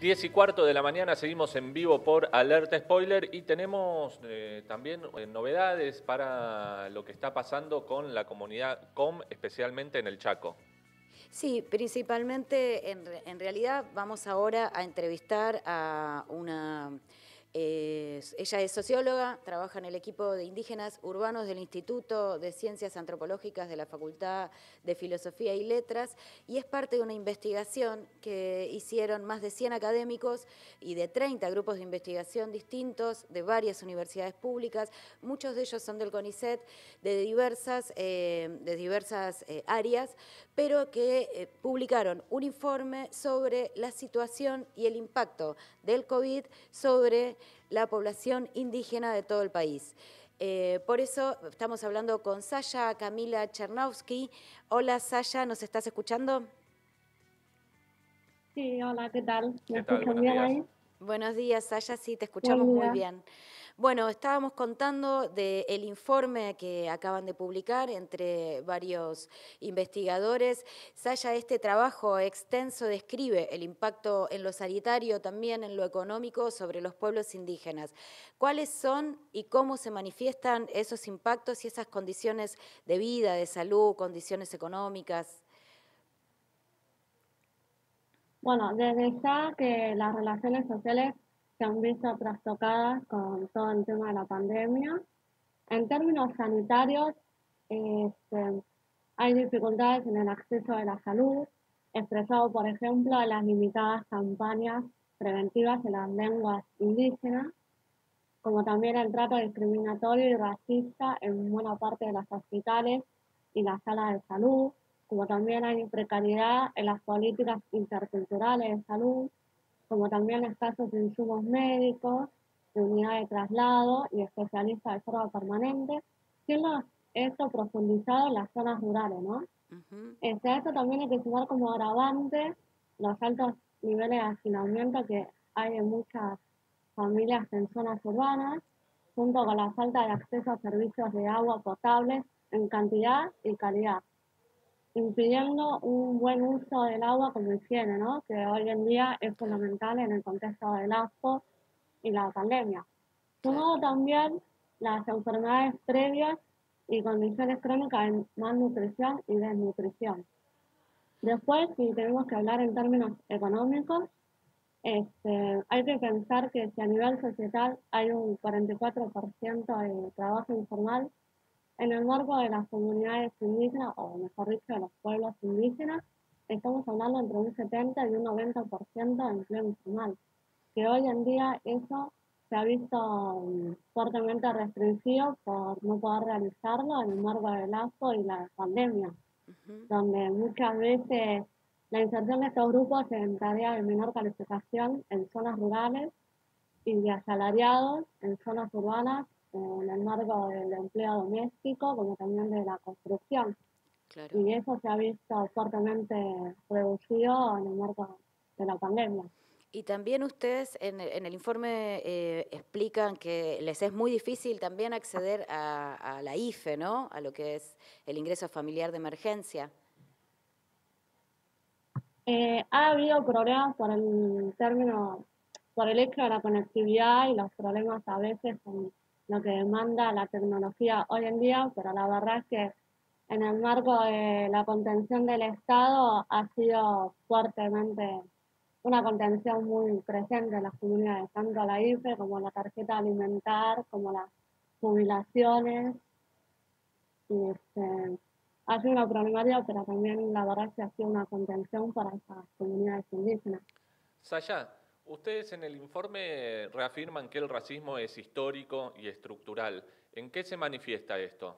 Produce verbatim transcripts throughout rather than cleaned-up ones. diez y cuarto de la mañana, seguimos en vivo por Alerta Spoiler y tenemos eh, también eh, novedades para lo que está pasando con la comunidad C O M, especialmente en el Chaco. Sí, principalmente, en, en realidad vamos ahora a entrevistar a una... Eh, ella es socióloga, trabaja en el equipo de indígenas urbanos del Instituto de Ciencias Antropológicas de la Facultad de Filosofía y Letras y es parte de una investigación que hicieron más de cien académicos y de treinta grupos de investigación distintos de varias universidades públicas, muchos de ellos son del CONICET, de diversas, eh, de diversas eh, áreas, pero que eh, publicaron un informe sobre la situación y el impacto del COVID sobre la población indígena de todo el país. Eh, por eso estamos hablando con Sasha Camila Cherñavsky. Hola Sasha, ¿nos estás escuchando? Sí, hola, ¿qué tal? ¿Me escuchan bien ahí? Buenos días Sasha, sí, te escuchamos muy bien. Bueno, estábamos contando del informe que acaban de publicar entre varios investigadores. Sasha, este trabajo extenso describe el impacto en lo sanitario, también en lo económico, sobre los pueblos indígenas. ¿Cuáles son y cómo se manifiestan esos impactos y esas condiciones de vida, de salud, condiciones económicas? Bueno, desde ya que las relaciones sociales se han visto trastocadas con todo el tema de la pandemia. En términos sanitarios, este, hay dificultades en el acceso a la salud, expresado, por ejemplo, en las limitadas campañas preventivas en las lenguas indígenas, como también el trato discriminatorio y racista en buena parte de los hospitales y las salas de salud, como también hay precariedad en las políticas interculturales de salud, como también escasos de insumos médicos, de unidad de traslado y especialistas de forma permanente, siendo esto profundizado en las zonas rurales, ¿no? Uh-huh. Este, a esto también hay que sumar como agravante los altos niveles de hacinamiento que hay en muchas familias en zonas urbanas, junto con la falta de acceso a servicios de agua potable en cantidad y calidad, impidiendo un buen uso del agua como higiene, ¿no? Que hoy en día es fundamental en el contexto del ASPO y la pandemia. Sumado también las enfermedades previas y condiciones crónicas en malnutrición y desnutrición. Después, si tenemos que hablar en términos económicos, este, hay que pensar que si a nivel societal hay un cuarenta y cuatro por ciento de trabajo informal, en el marco de las comunidades indígenas, o mejor dicho, de los pueblos indígenas, estamos hablando entre un setenta y un noventa por ciento de empleo informal, que hoy en día eso se ha visto fuertemente restringido por no poder realizarlo en el marco del ASPO y la pandemia, uh-huh, donde muchas veces la inserción de estos grupos en tareas de menor calificación en zonas rurales y de asalariados en zonas urbanas, en el marco del empleo doméstico, como también de la construcción. Claro. Y eso se ha visto fuertemente reducido en el marco de la pandemia. Y también ustedes en, en el informe eh, explican que les es muy difícil también acceder a, a la I F E, ¿no? A lo que es el ingreso familiar de emergencia. Eh, ha habido problemas por el término, por el hecho de la conectividad y los problemas a veces con lo que demanda la tecnología hoy en día, pero la verdad es que en el marco de la contención del Estado ha sido fuertemente una contención muy presente en las comunidades, tanto la I F E como la tarjeta alimentar, como las jubilaciones. Y este, ha sido una problemática, pero también la verdad es que ha sido una contención para estas comunidades indígenas. Sasha, ustedes en el informe reafirman que el racismo es histórico y estructural. ¿En qué se manifiesta esto?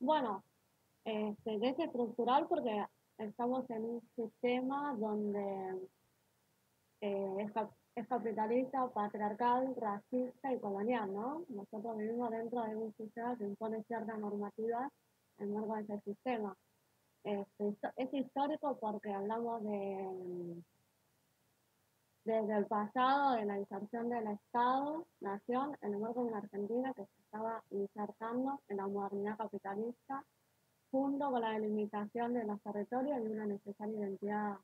Bueno, este, es estructural porque estamos en un sistema donde eh, es, cap es capitalista, patriarcal, racista y colonial, ¿no? Nosotros vivimos dentro de un sistema que impone ciertas normativas en marco de ese sistema. Este, es histórico porque hablamos de desde el pasado de la inserción del Estado-Nación en el marco de una Argentina que se estaba insertando en la modernidad capitalista junto con la delimitación de los territorios y una necesaria identidad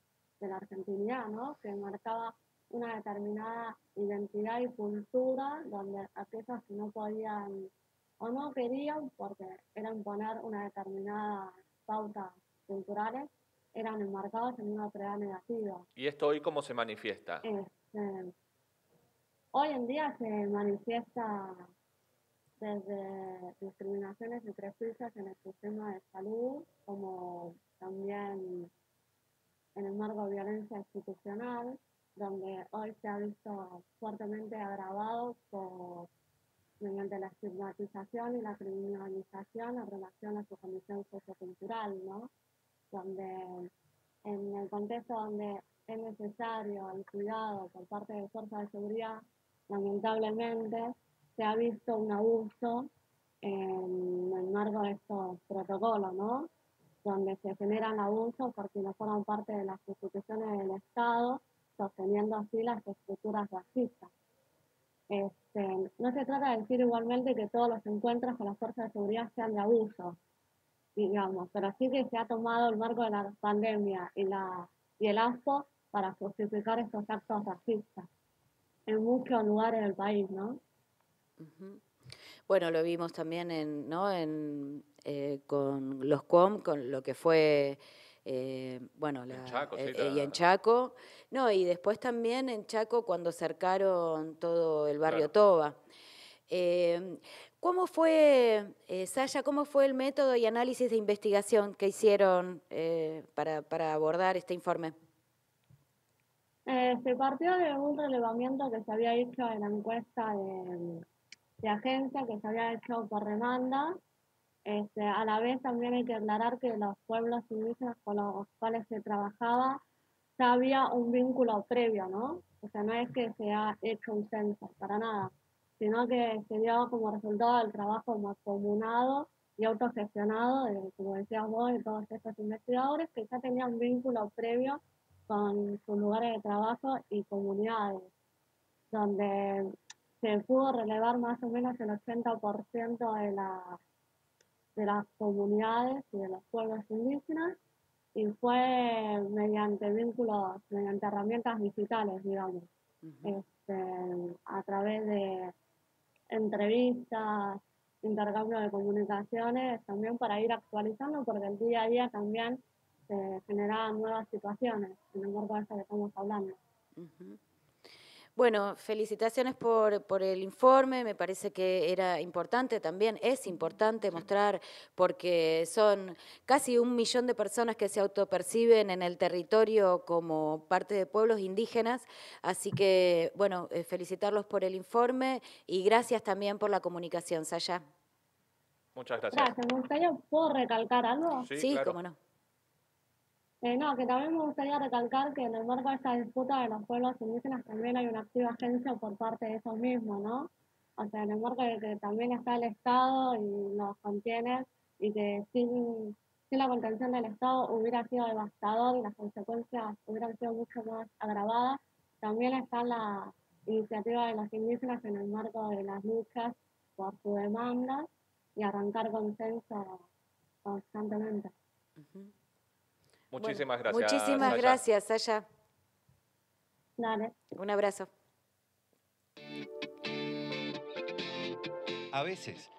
de la argentinidad, ¿no? Que marcaba una determinada identidad y cultura donde aquellos que no podían o no querían, porque eran poner una determinada pauta culturales, eran enmarcados en una prueba negativa. ¿Y esto hoy cómo se manifiesta? Es, eh, hoy en día se manifiesta desde discriminaciones y prejuicios en el sistema de salud, como también en el marco de violencia institucional, donde hoy se ha visto fuertemente agravado por, mediante la estigmatización y la criminalización en relación a su condición sociocultural, ¿no? Donde en el contexto donde es necesario el cuidado por parte de fuerzas de seguridad, lamentablemente se ha visto un abuso en el marco de estos protocolos, ¿no? Donde se generan abusos porque no forman parte de las instituciones del Estado, sosteniendo así las estructuras racistas. Este, no se trata de decir igualmente que todos los encuentros con las fuerzas de seguridad sean de abuso, digamos, pero sí que se ha tomado el marco de la pandemia y, la, y el ASPO para justificar estos actos racistas en muchos lugares del país, ¿no? Uh-huh. Bueno, lo vimos también en, ¿no? en, eh, con los Q O M, con lo que fue... Eh, bueno, la, en Chaco, sí, la... y en Chaco, no, y después también en Chaco cuando cercaron todo el barrio claro. Toba. Eh, ¿Cómo fue, eh, Sasha, cómo fue el método y análisis de investigación que hicieron eh, para, para abordar este informe? Eh, se partió de un relevamiento que se había hecho en la encuesta de, de agencia que se había hecho por demanda. Este, a la vez también hay que aclarar que los pueblos indígenas con los cuales se trabajaba ya había un vínculo previo, ¿no? O sea, no es que se ha hecho un censo, para nada, sino que se dio como resultado del trabajo mancomunado y autogestionado, de, como decías vos, de todos estos investigadores que ya tenían vínculo previo con sus lugares de trabajo y comunidades, donde se pudo relevar más o menos el ochenta por ciento de la... de las comunidades y de los pueblos indígenas, y fue mediante vínculos, mediante herramientas digitales, digamos, uh-huh. este, a través de entrevistas, intercambio de comunicaciones, también para ir actualizando, porque el día a día también se generaban nuevas situaciones, en el marco de eso que estamos hablando. Uh-huh. Bueno, felicitaciones por, por el informe, me parece que era importante también, es importante mostrar porque son casi un millón de personas que se autoperciben en el territorio como parte de pueblos indígenas, así que, bueno, felicitarlos por el informe y gracias también por la comunicación, Sasha. Muchas gracias. Gracias, me gustaría, ¿puedo recalcar algo? Sí, sí, claro. Cómo no. Eh, no, que también me gustaría recalcar que en el marco de esta disputa de los pueblos indígenas también hay una activa agencia por parte de ellos mismos, ¿no? O sea, en el marco de que también está el Estado y los contiene, y que sin, sin la contención del Estado hubiera sido devastador y las consecuencias hubieran sido mucho más agravadas, también está la iniciativa de los indígenas en el marco de las luchas por su demanda y arrancar consenso constantemente. Uh-huh. Muchísimas bueno, gracias, Muchísimas Sasha. gracias, Sasha. Dale. Un abrazo. A veces